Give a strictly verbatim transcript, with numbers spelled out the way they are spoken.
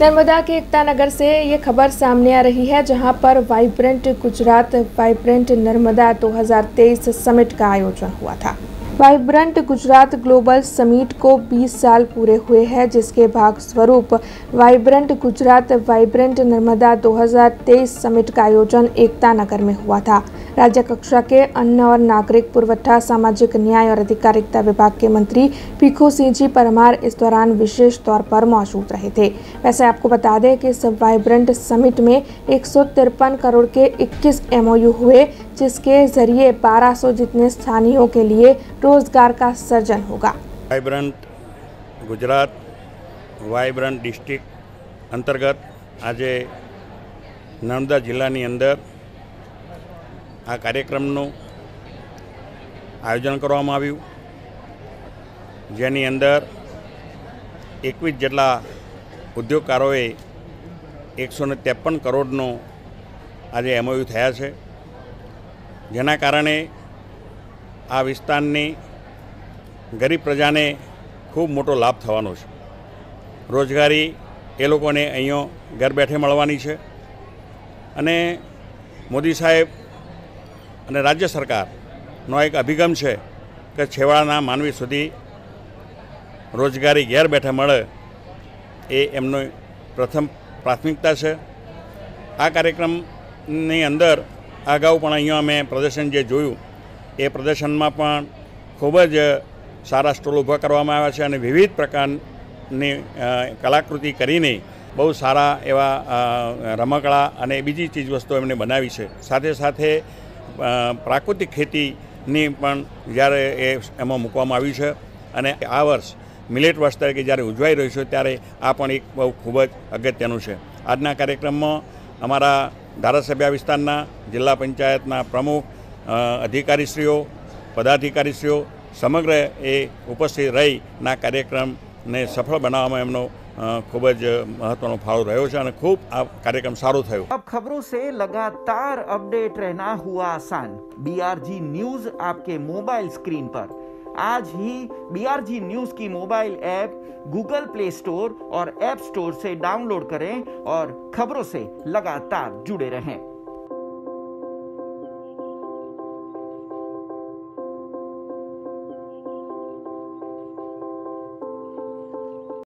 नर्मदा के एकतानगर से ये खबर सामने आ रही है, जहां पर वाइब्रेंट गुजरात वाइब्रेंट नर्मदा दो हज़ार तेईस समिट का आयोजन हुआ था। वाइब्रेंट गुजरात ग्लोबल समिट को बीस साल पूरे हुए हैं, जिसके भाग स्वरूप वाइब्रेंट गुजरात वाइब्रेंट नर्मदा दो हज़ार तेईस समिट का आयोजन एकतानगर में हुआ था। राज्य कक्षा के अन्न और नागरिक पुरवठा, सामाजिक न्याय और अधिकारिता विभाग के मंत्री पीखू सिंह जी परमार इस दौरान विशेष तौर पर मौजूद रहे थे। वैसे आपको बता दें कि इस वाइब्रेंट समिट में एक सौ तिरपन करोड़ के इक्कीस एमओयू हुए, जिसके जरिए बारह सौ जितने स्थानीयों के लिए रोजगार का सृजन होगा। वाइब्रेंट गुजरात वाइब्रेंट डिस्ट्रिक्ट अंतर्गत आज नर्मदा जिला नी अंदर आ कार्यक्रमनु आयोजन करवामां आव्युं, जेनी अंदर एकवीस जेटला उद्योगकारोए एक सौ तेपन करोड़नो आज एमओयू थया छे, जेना कारणे आ विस्तारनी गरीब प्रजाने खूब मोटो लाभ थवानो छे। रोजगारी ए लोकोने अहींयो घर बैठे मळवानी छे अने मोदी साहेब अने राज्य सरकारनो एक अभिगम छे के छेवाडाना मानवी सुधी रोजगारी घर बैठे मळे ए एमनो प्रथम प्राथमिकता छे। आ कार्यक्रमनी अंदर अगाऊ पण अहींया अमे प्रदर्शन जे जोयुं ए प्रदर्शन में पण खूब ज सारा स्टॉल ऊभा करवामां आव्या छे अने विविध प्रकारनी कलाकृति करीने बहु सारा एवा रमकड़ा अने बीजी चीजवस्तुओ एमणे बनावी छे। साथे साथे प्राकृतिक खेतीनी पण ज्यारे एमां मूकवामां आवी छे अने आ वर्ष मिलेट वर्ष तरीके ज्यारे उजवाई रह्यो छे त्यारे आ पण एक बहु खूब ज अगत्यनुं छे। आजना कार्यक्रममां अमारा धारासभ्य विस्तारना जिला पंचायतना प्रमुख अधिकारीश्रीओ पदाधिकारीश्रीओ समग्र ए उपस्थित रही ना कार्यक्रम ने सफल बनावा में एमनो खूब ज महत्वनो फाळो रह्यो छे अने खूब आ कार्यक्रम सारो थयो। अब खबरों से लगातार अपडेट रहना हुआ आसान। बीआरजी न्यूज आपके मोबाइल स्क्रीन पर आज ही बीआरजी न्यूज की mobile app Google play store और ऐप स्टोर से डाउनलोड करें और खबरों से लगातार जुड़े रहें।